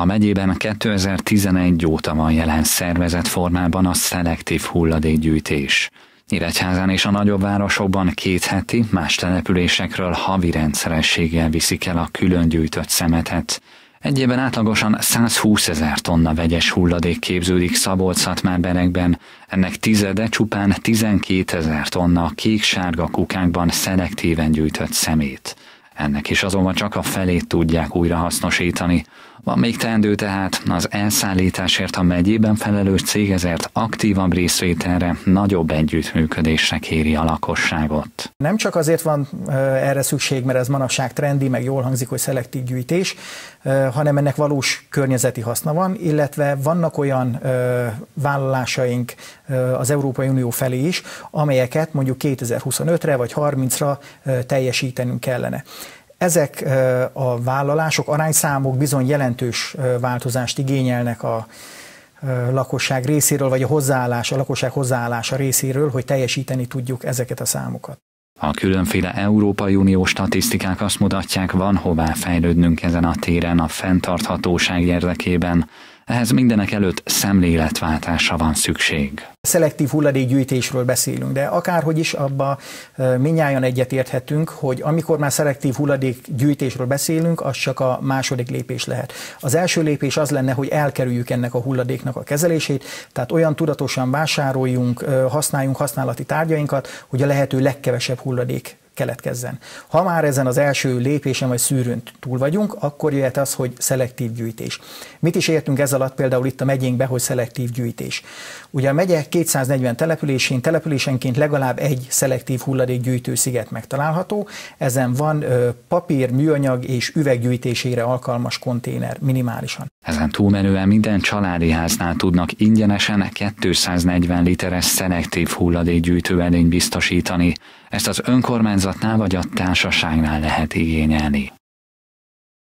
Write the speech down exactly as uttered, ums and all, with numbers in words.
A megyében kétezer-tizenegy óta van jelen szervezett formában a szelektív hulladékgyűjtés. Nyíregyházán és a nagyobb városokban két heti, más településekről havi rendszerességgel viszik el a külön gyűjtött szemetet. Egy évben átlagosan százhúszezer tonna vegyes hulladék képződik Szabolcs-Szatmárberekben, ennek tizede csupán tizenkétezer tonna kék-sárga kukákban szelektíven gyűjtött szemét. Ennek is azonban csak a felét tudják újrahasznosítani. Van még teendő tehát, az elszállításért a megyében felelős cég ezért aktívabb részvételre, nagyobb együttműködésre kéri a lakosságot. Nem csak azért van erre szükség, mert ez manapság trendi, meg jól hangzik, hogy szelektív gyűjtés, hanem ennek valós környezeti haszna van, illetve vannak olyan vállalásaink az Európai Unió felé is, amelyeket mondjuk kétezer-huszonötre vagy harmincra teljesítenünk kellene. Ezek a vállalások, arányszámok bizony jelentős változást igényelnek a lakosság részéről, vagy a hozzáállás, a lakosság hozzáállása részéről, hogy teljesíteni tudjuk ezeket a számokat. A különféle Európai Unió statisztikák azt mutatják, van hová fejlődnünk ezen a téren a fenntarthatóság érdekében. Ehhez mindenek előtt szemléletváltásra van szükség. Szelektív hulladékgyűjtésről beszélünk, de akárhogy is abba mindnyájan egyetérthetünk, hogy amikor már szelektív hulladékgyűjtésről beszélünk, az csak a második lépés lehet. Az első lépés az lenne, hogy elkerüljük ennek a hulladéknak a kezelését, tehát olyan tudatosan vásároljunk, használjunk használati tárgyainkat, hogy a lehető legkevesebb hulladék keletkezzen. Ha már ezen az első lépésen vagy szűrőn túl vagyunk, akkor jöhet az, hogy szelektív gyűjtés. Mit is értünk ez alatt például itt a megyénkben, hogy szelektív gyűjtés? Ugye a megye kétszáznegyven településén, településenként legalább egy szelektív hulladékgyűjtő sziget megtalálható, ezen van ö, papír, műanyag és üveggyűjtésére alkalmas konténer minimálisan. Ezen túlmenően minden családi háznál tudnak ingyenesen kétszáznegyven literes szelektív hulladékgyűjtő edényt biztosítani. Ezt az önkormányzatnál vagy a társaságnál lehet igényelni.